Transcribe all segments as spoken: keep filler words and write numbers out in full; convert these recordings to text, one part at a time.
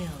Quadrakill.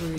spree.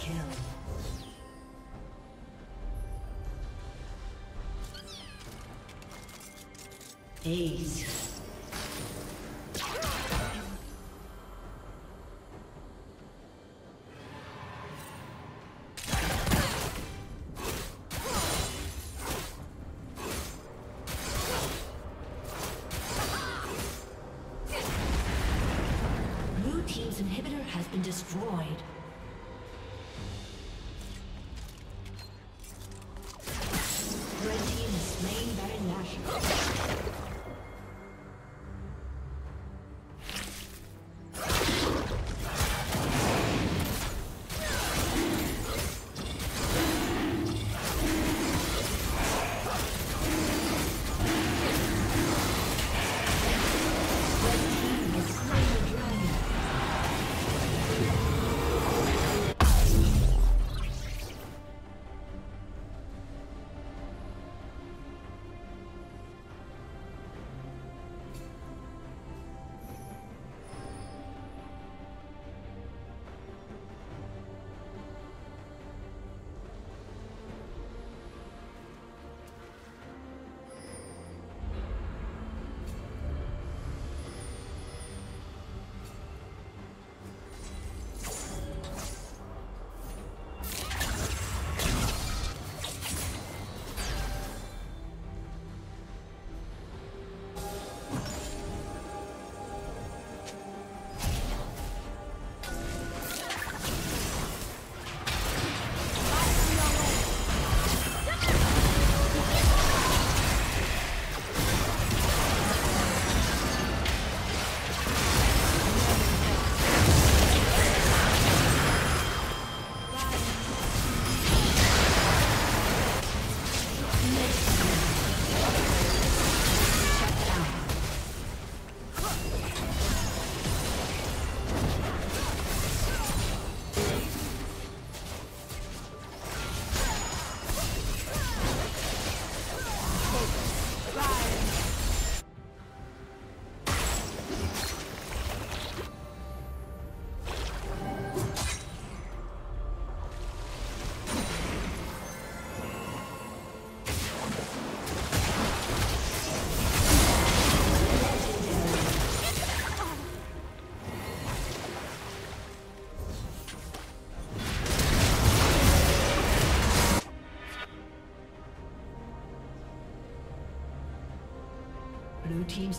Quadrakill. Ace. Destroyed. Red team is slain Baron Nashor. Blue team's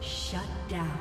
Shut down.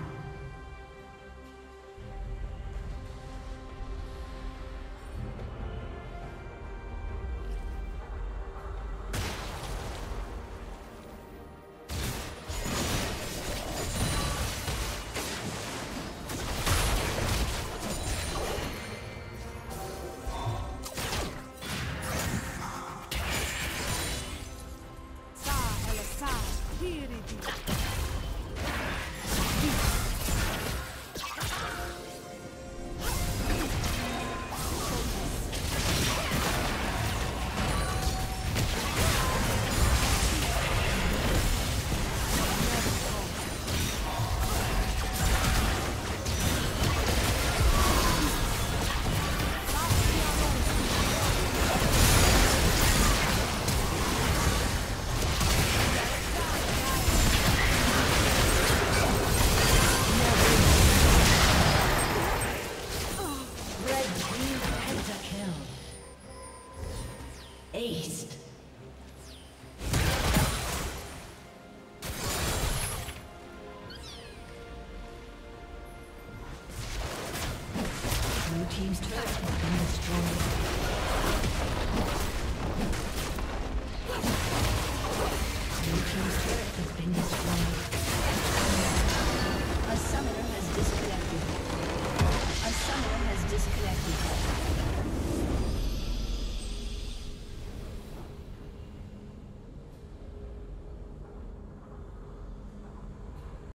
Team's turret has been destroyed.